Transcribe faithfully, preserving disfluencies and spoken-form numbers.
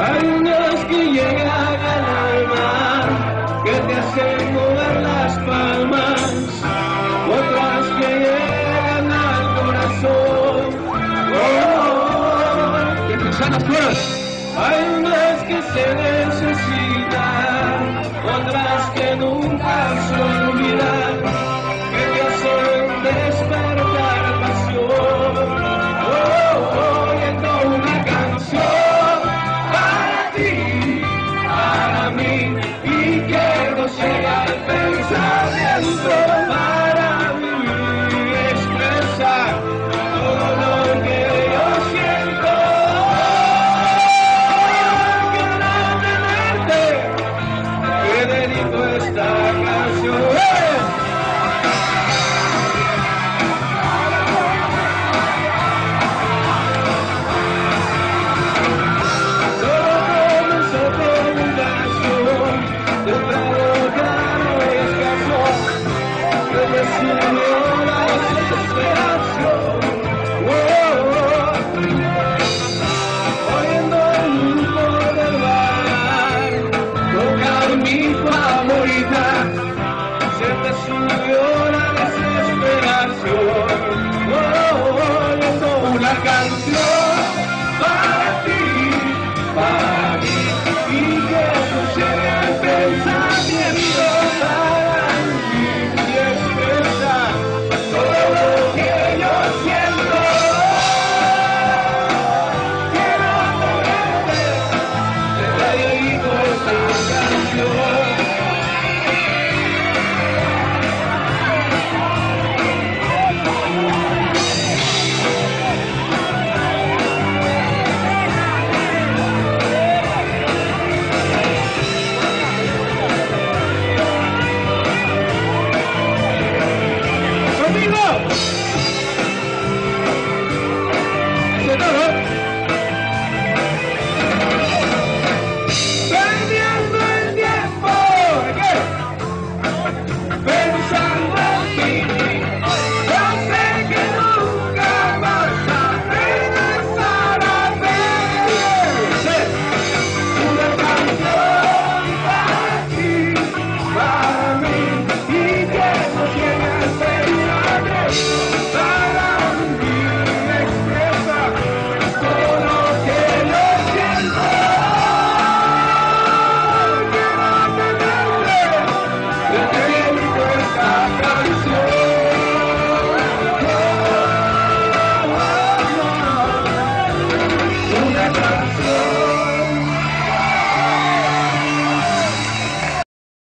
Hay unos que llegan al alma, que te hacen mover las palmas, otras que llegan al corazón, oh, oh, oh. Que son las flores. Hay unas que se necesitan, otras que nunca se olvidan, que te hacen despertar pasión. Let's go.